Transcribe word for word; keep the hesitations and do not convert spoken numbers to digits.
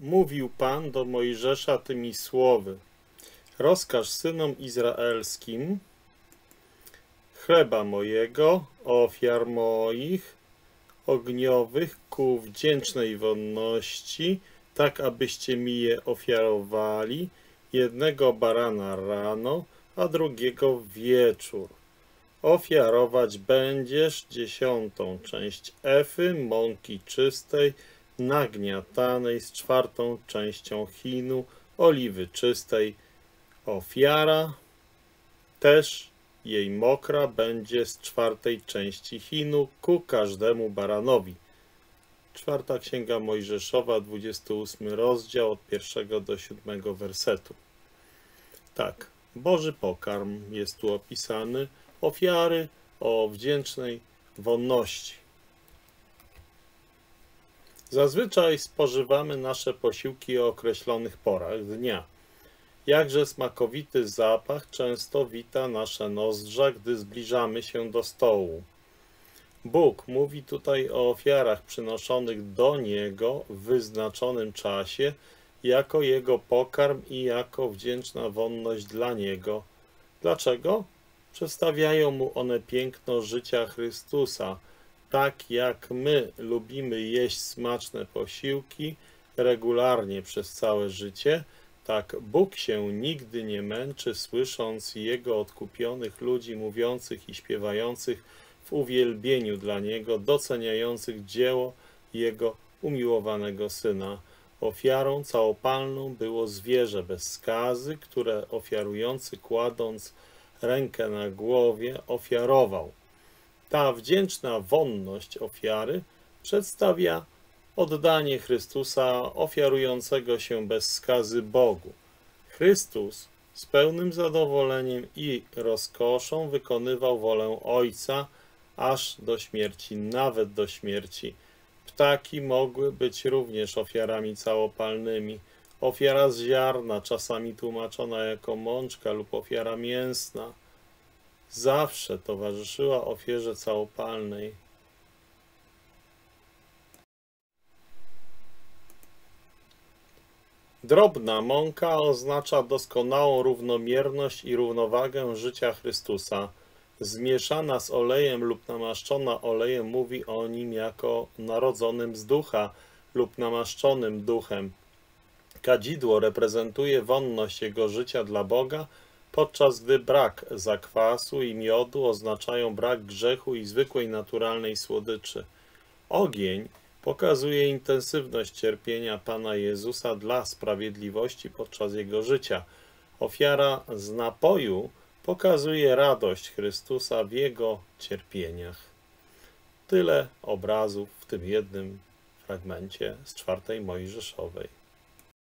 mówił Pan do Mojżesza tymi słowy: rozkaż synom izraelskim, chleba mojego, ofiar moich, ogniowych ku wdzięcznej wonności, tak abyście mi je ofiarowali, jednego barana rano, a drugiego wieczór. Ofiarować będziesz dziesiątą część efy mąki czystej, nagniatanej z czwartą częścią chinu, oliwy czystej. Ofiara też jej mokra będzie z czwartej części chinu ku każdemu baranowi. Czwarta Księga Mojżeszowa, dwudziesty ósmy rozdział, od pierwszego do siódmego wersetu. Tak, Boży pokarm jest tu opisany, ofiary o wdzięcznej wonności. Zazwyczaj spożywamy nasze posiłki o określonych porach dnia. Jakże smakowity zapach często wita nasze nozdrza, gdy zbliżamy się do stołu. Bóg mówi tutaj o ofiarach przynoszonych do Niego w wyznaczonym czasie, jako Jego pokarm i jako wdzięczna wonność dla Niego. Dlaczego? Przedstawiają Mu one piękno życia Chrystusa. Tak jak my lubimy jeść smaczne posiłki regularnie przez całe życie, tak Bóg się nigdy nie męczy, słysząc Jego odkupionych ludzi mówiących i śpiewających w uwielbieniu dla Niego, doceniających dzieło Jego umiłowanego Syna. Ofiarą całopalną było zwierzę bez skazy, które ofiarujący, kładąc rękę na głowie, ofiarował. Ta wdzięczna wonność ofiary przedstawia oddanie Chrystusa ofiarującego się bez skazy Bogu. Chrystus z pełnym zadowoleniem i rozkoszą wykonywał wolę Ojca aż do śmierci, nawet do śmierci. Ptaki mogły być również ofiarami całopalnymi. Ofiara z ziarna, czasami tłumaczona jako mączka lub ofiara mięsna, zawsze towarzyszyła ofierze całopalnej. Drobna mąka oznacza doskonałą równomierność i równowagę życia Chrystusa. Zmieszana z olejem lub namaszczona olejem mówi o Nim jako narodzonym z ducha lub namaszczonym duchem. Kadzidło reprezentuje wonność Jego życia dla Boga, podczas gdy brak zakwasu i miodu oznaczają brak grzechu i zwykłej naturalnej słodyczy. Ogień pokazuje intensywność cierpienia Pana Jezusa dla sprawiedliwości podczas Jego życia. Ofiara z napoju pokazuje radość Chrystusa w Jego cierpieniach. Tyle obrazów w tym jednym fragmencie z czwartej Mojżeszowej.